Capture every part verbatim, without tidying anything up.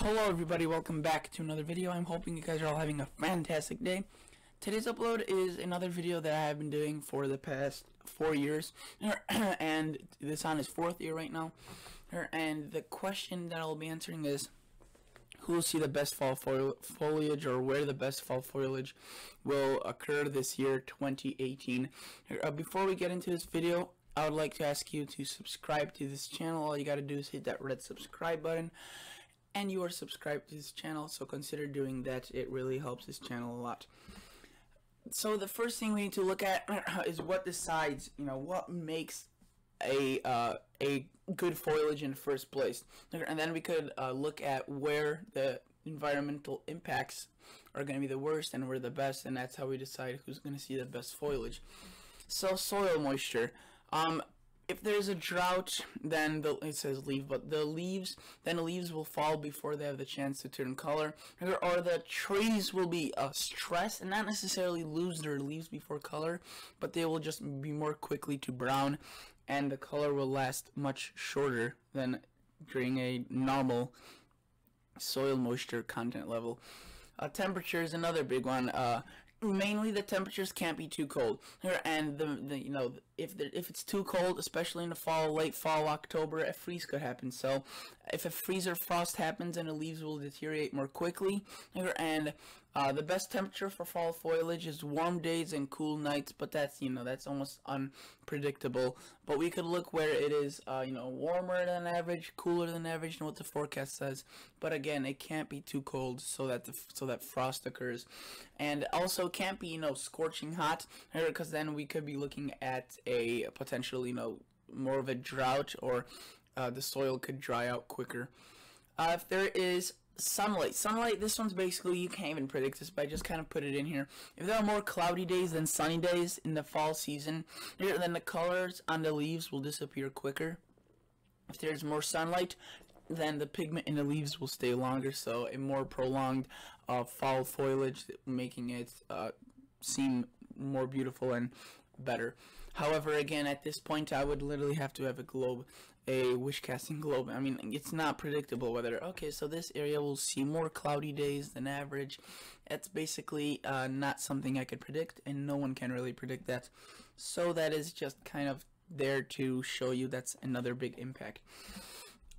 Hello everybody, welcome back to another video. I'm hoping you guys are all having a fantastic day. Today's upload is another video that I have been doing for the past four years and this on his fourth year right now, and the question that I'll be answering is who will see the best fall foliage, or where the best fall foliage will occur this year, twenty eighteen. Before we get into this video, I would like to ask you to subscribe to this channel. All you gotta do is hit that red subscribe button. And you are subscribed to this channel, so consider doing that. It really helps this channel a lot. So the first thing we need to look at is what decides, you know, what makes a uh, a good foliage in the first place, and then we could uh, look at where the environmental impacts are going to be the worst and where the best, and that's how we decide who's going to see the best foliage. So soil moisture. Um, If there's a drought, then the, it says leaf, but the leaves, then the leaves will fall before they have the chance to turn color, or the trees will be uh, stressed and not necessarily lose their leaves before color, but they will just be more quickly to brown, and the color will last much shorter than during a normal soil moisture content level. Uh, temperature is another big one. Uh, mainly the temperatures can't be too cold, and the, the you know, if the, if it's too cold, especially in the fall, late fall, October, a freeze could happen. So if a freeze or frost happens, and the leaves will deteriorate more quickly. And uh, the best temperature for fall foliage is warm days and cool nights, but that's, you know, that's almost unpredictable. But we could look where it is uh, you know, warmer than average, cooler than average, and what the forecast says. But again, it can't be too cold so that the, so that frost occurs, and also can't be, you know, scorching hot, because then we could be looking at a potential, you know, more of a drought, or uh, the soil could dry out quicker. Uh, if there is sunlight, sunlight, this one's basically, you can't even predict this, but I just kind of put it in here. If there are more cloudy days than sunny days in the fall season, then the colors on the leaves will disappear quicker. If there's more sunlight, then the pigment in the leaves will stay longer, so a more prolonged uh, fall foliage, making it uh, seem more beautiful and better. However, again, at this point, I would literally have to have a globe, a wish casting globe. I mean, it's not predictable whether, okay, so this area will see more cloudy days than average. That's basically uh, not something I could predict, and no one can really predict that. So that is just kind of there to show you that's another big impact.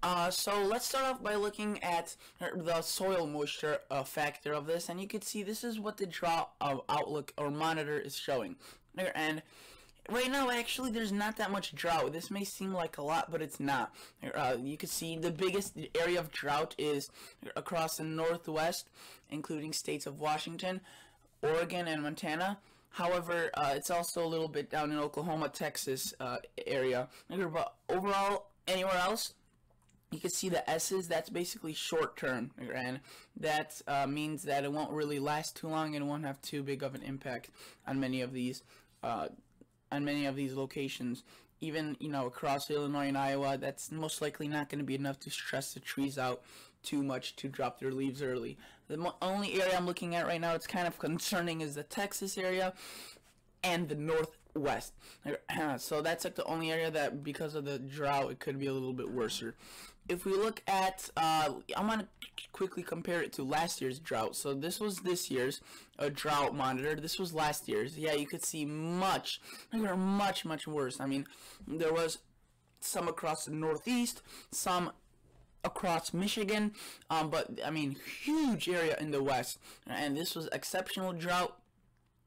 Uh, so let's start off by looking at the soil moisture uh, factor of this, and you can see this is what the drought uh, outlook or monitor is showing. And right now, actually, there's not that much drought. This may seem like a lot, but it's not. Uh, you can see the biggest area of drought is across the Northwest, including states of Washington, Oregon, and Montana. However, uh, it's also a little bit down in Oklahoma, Texas uh, area. But overall, anywhere else, you can see the S's, that's basically short term, and that uh, means that it won't really last too long and it won't have too big of an impact on many of these uh, on many of these locations. Even, you know, across Illinois and Iowa, that's most likely not going to be enough to stress the trees out too much to drop their leaves early. The only area I'm looking at right now it's kind of concerning is the Texas area and the Northwest. So that's like the only area that, because of the drought, it could be a little bit worse. If we look at, uh, I'm going to quickly compare it to last year's drought. So this was this year's uh, drought monitor. This was last year's. Yeah, you could see much, much, much worse. I mean, there was some across the Northeast, some across Michigan, um, but I mean, huge area in the West. And this was exceptional drought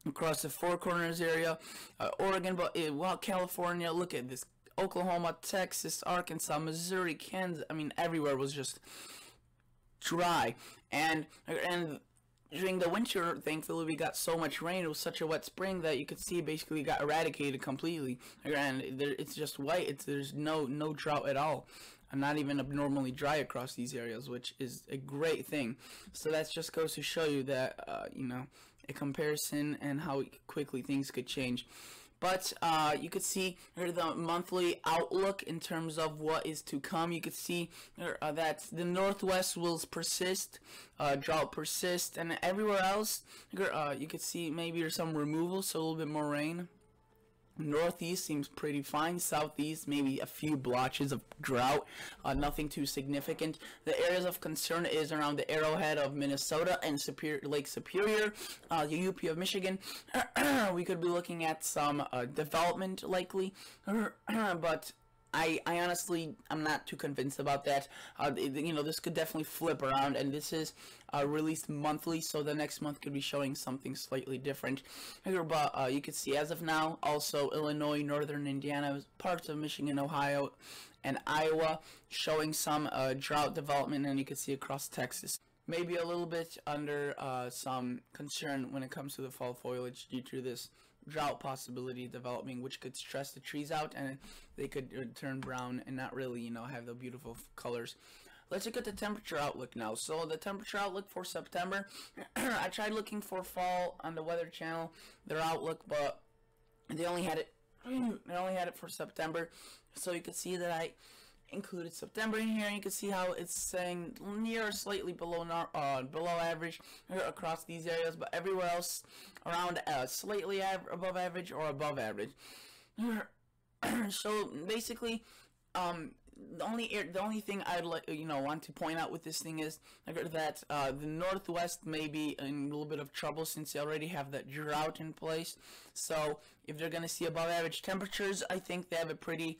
across the Four Corners area, uh, Oregon, but uh, well, California, look at this, Oklahoma, Texas, Arkansas, Missouri, Kansas, I mean, everywhere was just dry, and, and during the winter, thankfully, we got so much rain, it was such a wet spring that you could see basically got eradicated completely, and there, it's just white, it's, there's no, no drought at all, and not even abnormally dry across these areas, which is a great thing. So that just goes to show you that, uh, you know, a comparison and how quickly things could change. But uh, you could see here the monthly outlook in terms of what is to come. You could see uh, that the Northwest will persist, uh, drought persist, and everywhere else uh, you could see maybe there's some removal, so a little bit more rain. Northeast seems pretty fine. Southeast, maybe a few blotches of drought, uh, nothing too significant. The areas of concern is around the Arrowhead of Minnesota and Superior, Lake Superior, uh, the U P of Michigan. We could be looking at some uh, development likely, but I, I honestly, I'm not too convinced about that. Uh, you know, this could definitely flip around, and this is uh, released monthly, so the next month could be showing something slightly different. But uh, you could see as of now, also Illinois, Northern Indiana, parts of Michigan, Ohio, and Iowa showing some uh, drought development, and you could see across Texas. Maybe a little bit under uh, some concern when it comes to the fall foliage due to this drought possibility developing, which could stress the trees out and they could turn brown and not really, you know, have the beautiful colors. Let's look at the temperature outlook now. So the temperature outlook for September, I tried looking for fall on the Weather Channel, their outlook, but they only had it they only had it for September. So you can see that I included September in here, and you can see how it's saying near or slightly below uh, below average across these areas, but everywhere else around uh, slightly av above average or above average. So basically, um, the only air, the only thing I'd like you know want to point out with this thing is that uh, the Northwest may be in a little bit of trouble since they already have that drought in place. So if they're gonna see above average temperatures, I think they have a pretty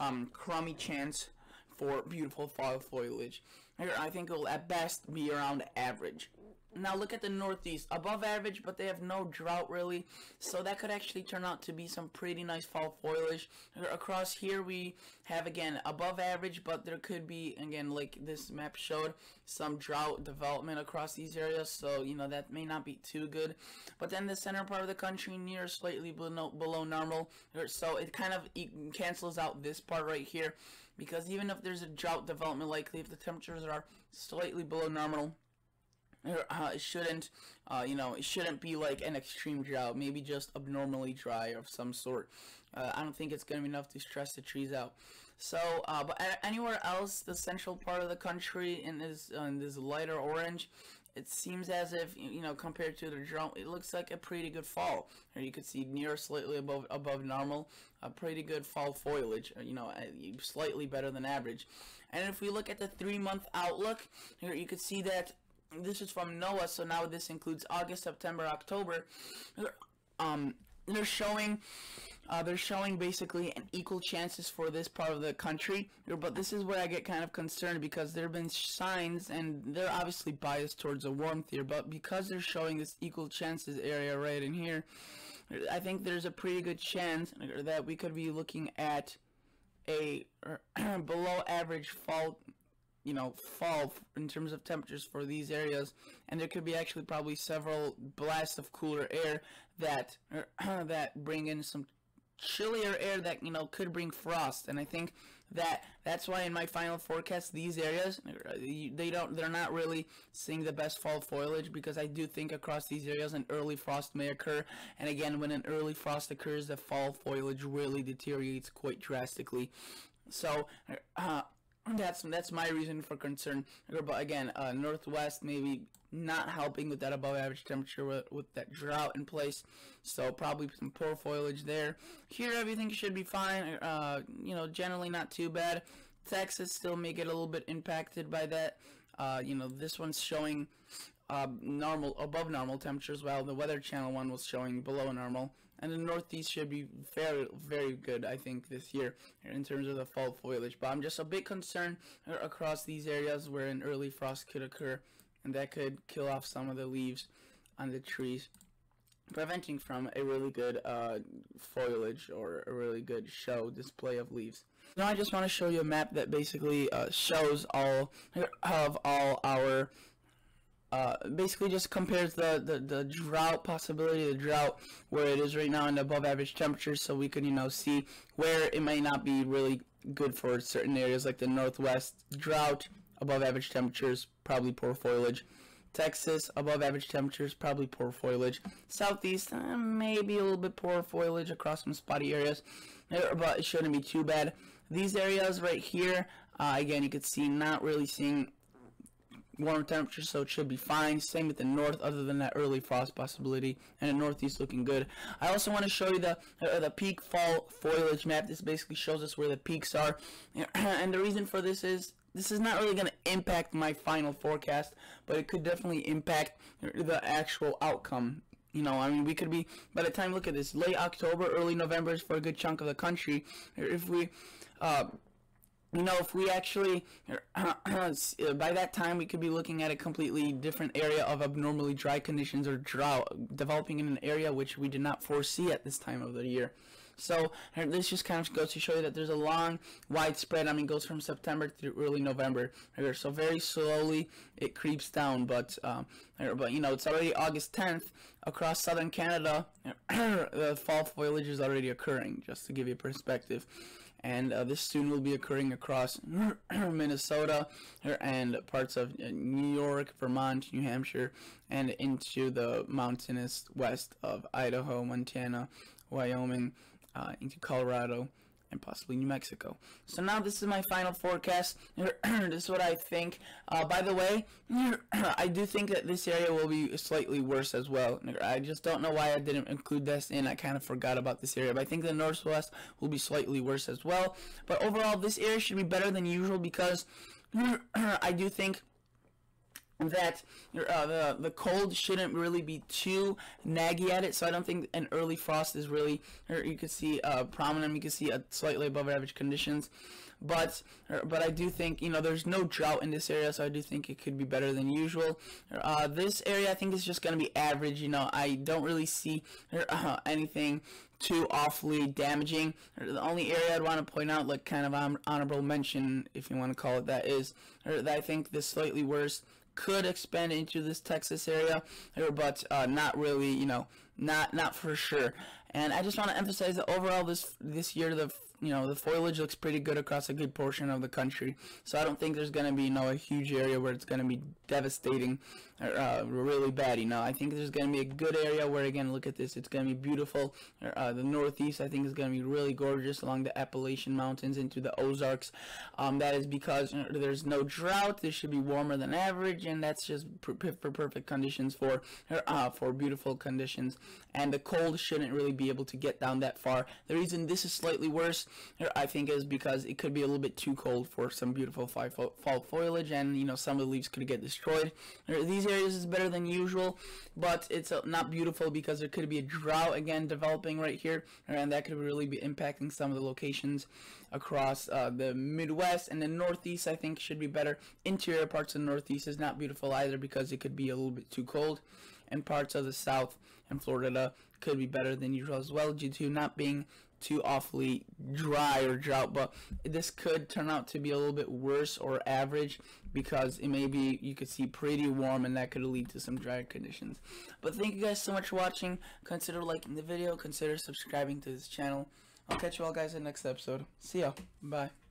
Um, crummy chance for beautiful fall foliage. I think it will at best be around average. Now look at the Northeast, above average, but they have no drought really, so that could actually turn out to be some pretty nice fall foliage. Across here we have again above average, but there could be, again, like this map showed, some drought development across these areas, so you know that may not be too good. But then the center part of the country near slightly below, below normal, so it kind of cancels out this part right here, because even if there's a drought development likely, if the temperatures are slightly below normal, Uh, it shouldn't, uh, you know, it shouldn't be like an extreme drought, maybe just abnormally dry of some sort. Uh, I don't think it's going to be enough to stress the trees out. So, uh, but anywhere else, the central part of the country in this, uh, in this lighter orange, it seems as if, you know, compared to the drought, it looks like a pretty good fall. Or you could see near slightly above above normal, a pretty good fall foliage, you know, slightly better than average. And if we look at the three-month outlook, here you could see that this is from NOAA, so now this includes August, September, October. Um, they're showing, uh, they're showing basically an equal chances for this part of the country. But this is where I get kind of concerned, because there have been signs, and they're obviously biased towards the warmth here. But because they're showing this equal chances area right in here, I think there's a pretty good chance that we could be looking at a below average fall. You know, fall in terms of temperatures for these areas, and there could be actually probably several blasts of cooler air that that bring in some chillier air that, you know, could bring frost. And I think that that's why in my final forecast these areas, they don't they're not really seeing the best fall foliage, because I do think across these areas an early frost may occur, and again, when an early frost occurs, the fall foliage really deteriorates quite drastically. So uh That's that's my reason for concern. But again, uh, Northwest maybe not helping with that above average temperature with, with that drought in place. So probably some poor foliage there. Here everything should be fine. Uh, you know, generally not too bad. Texas still may get a little bit impacted by that. Uh, you know, this one's showing uh, normal, above normal temperatures, while the Weather Channel one was showing below normal. And the Northeast should be very, very good, I think, this year in terms of the fall foliage. But I'm just a bit concerned across these areas where an early frost could occur, and that could kill off some of the leaves on the trees, preventing from a really good uh, foliage or a really good show display of leaves. Now I just want to show you a map that basically uh, shows all of all our... Uh, basically just compares the, the, the drought possibility, the drought where it is right now and above average temperatures, so we can, you know, see where it may not be really good for certain areas, like the Northwest, drought, above average temperatures, probably poor foliage. Texas, above average temperatures, probably poor foliage. Southeast, uh, maybe a little bit poor foliage across some spotty areas, but it shouldn't be too bad. These areas right here, uh, again, you could see not really seeing warmer temperatures, so it should be fine. Same with the north, other than that early frost possibility, and the northeast looking good. I also want to show you the uh, the peak fall foliage map. This basically shows us where the peaks are, and the reason for this is this is not really going to impact my final forecast, but it could definitely impact the actual outcome. You know, I mean, we could be, by the time, look at this, late October, early November is for a good chunk of the country. If we, uh, you know, if we actually, by that time, we could be looking at a completely different area of abnormally dry conditions or drought developing in an area which we did not foresee at this time of the year. So this just kind of goes to show you that there's a long, widespread, I mean, goes from September through early November. So very slowly it creeps down, but, um, but you know, it's already August tenth. Across southern Canada, the fall foliage is already occurring, just to give you perspective. And uh, this soon will be occurring across Minnesota and parts of New York, Vermont, New Hampshire, and into the mountainous west of Idaho, Montana, Wyoming, Uh, into Colorado and possibly New Mexico. So now this is my final forecast. This is what I think. Uh, by the way, I do think that this area will be slightly worse as well. I just don't know why I didn't include this in. I kind of forgot about this area, but I think the northwest will be slightly worse as well. But overall, this area should be better than usual because I do think that uh, the, the cold shouldn't really be too naggy at it, so I don't think an early frost is really, or you can see uh, prominent, you can see a slightly above average conditions, but but I do think, you know, there's no drought in this area, so I do think it could be better than usual. Uh, this area I think is just going to be average. You know, I don't really see uh, anything too awfully damaging. The only area I'd want to point out, like kind of honorable mention, if you want to call it that, is that I think this slightly worse could expand into this Texas area, but uh, not really, you know, not not for sure. And I just want to emphasize that overall this this year, the you know the foliage looks pretty good across a good portion of the country. So I don't think there's going to be, you know, a huge area where it's going to be devastating or uh, really bad. You know, I think there's going to be a good area where, again, look at this, it's going to be beautiful. Uh, the Northeast, I think, is going to be really gorgeous along the Appalachian Mountains into the Ozarks. Um, that is because there's no drought. This should be warmer than average, and that's just for perfect conditions for uh, for beautiful conditions. And the cold shouldn't really be able to get down that far. The reason this is slightly worse, I think, is because it could be a little bit too cold for some beautiful fall foliage, and, you know, some of the leaves could get destroyed. These areas is better than usual, but it's not beautiful because there could be a drought again developing right here, and that could really be impacting some of the locations across uh, the Midwest. And the Northeast, I think, should be better. Interior parts of the Northeast is not beautiful either because it could be a little bit too cold, and parts of the South and Florida could be better than usual as well due to not being too awfully dry or drought, but this could turn out to be a little bit worse or average because it may be, you could see, pretty warm, and that could lead to some drier conditions. But thank you guys so much for watching. Consider liking the video, consider subscribing to this channel. I'll catch you all guys in the next episode. See ya. Bye.